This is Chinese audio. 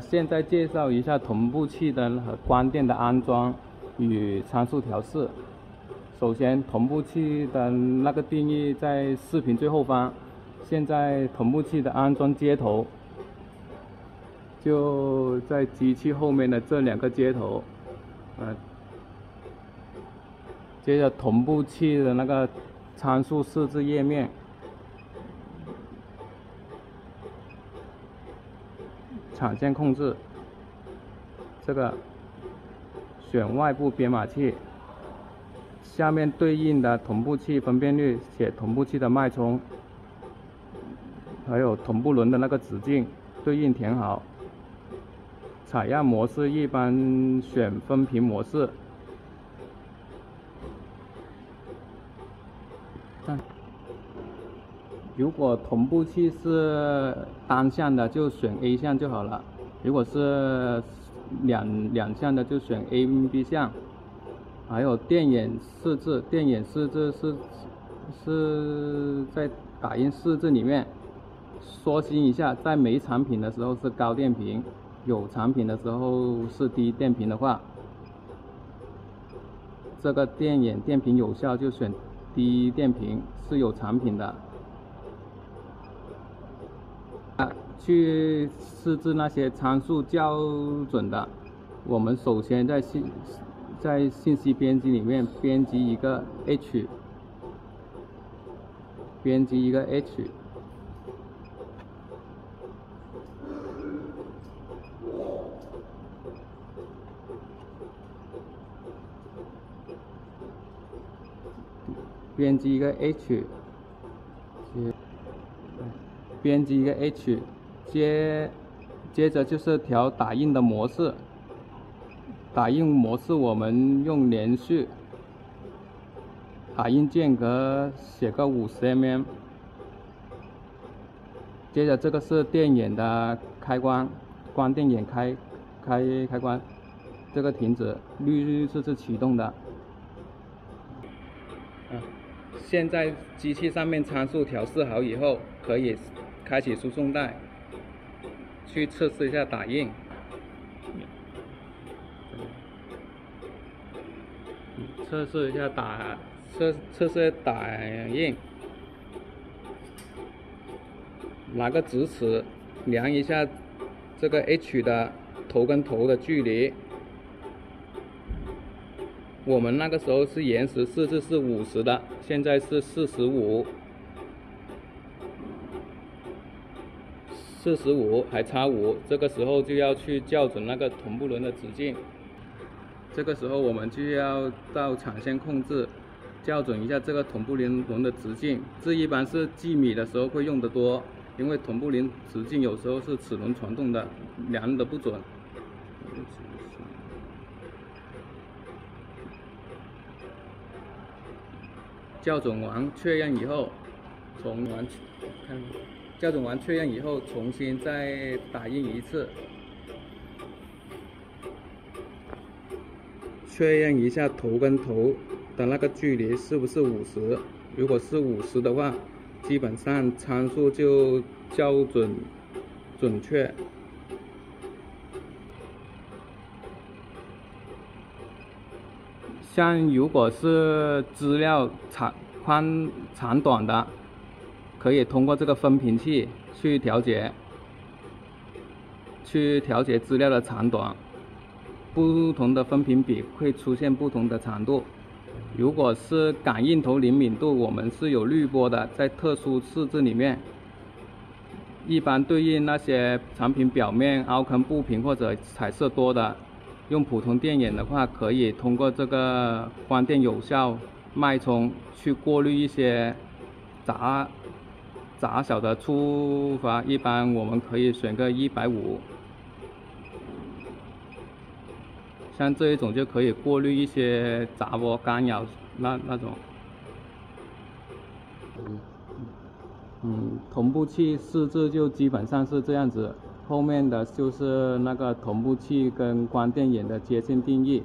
现在介绍一下同步器的和光电的安装与参数调试。首先，同步器的那个定义在视频最后方。现在同步器的安装接头就在机器后面的这两个接头，接着同步器的那个参数设置页面。 产线控制，这个选外部编码器，下面对应的同步器分辨率写同步器的脉冲，还有同步轮的那个直径对应填好。采样模式一般选分屏模式。如果同步器是单向的，就选 A 项就好了；如果是两项的，就选 A、B 项。还有电源设置，电源设置是在打印设置里面刷新一下，在没产品的时候是高电平，有产品的时候是低电平的话，这个电源电平有效就选低电平，是有产品的。 去设置那些参数校准的，我们首先在信息编辑里面编辑一个 H， 编辑一个 H， 接着就是调打印的模式。打印模式我们用连续，打印间隔写个50mm。接着这个是电源的开关，光电源开关，这个停止，绿色是启动的。现在机器上面参数调试好以后，可以 开启输送带，去测试一下打印。测试打印，拿个直尺量一下这个 H 的头跟头的距离。我们那个时候是延时设置是50的，现在是45。 45还差5，这个时候就要去校准那个同步轮的直径。这个时候我们就要到产线控制，校准一下这个同步轮的直径。这一般是计米的时候会用得多，因为同步轮直径有时候是齿轮传动的，量的不准。校准完确认以后，重新再打印一次，确认一下头跟头的那个距离是不是50。如果是50的话，基本上参数就校准准确。像如果是资料长短的， 可以通过这个分屏器去调节资料的长短，不同的分屏比会出现不同的长度。如果是感应头灵敏度，我们是有滤波的，在特殊设置里面，一般对应那些产品表面凹坑不平或者彩色多的，用普通电眼的话，可以通过这个光电有效脉冲去过滤一些杂小的触发，一般我们可以选个150，像这一种就可以过滤一些杂波干扰那种。同步器设置就基本上是这样子，后面的就是那个同步器跟光电源的接线定义。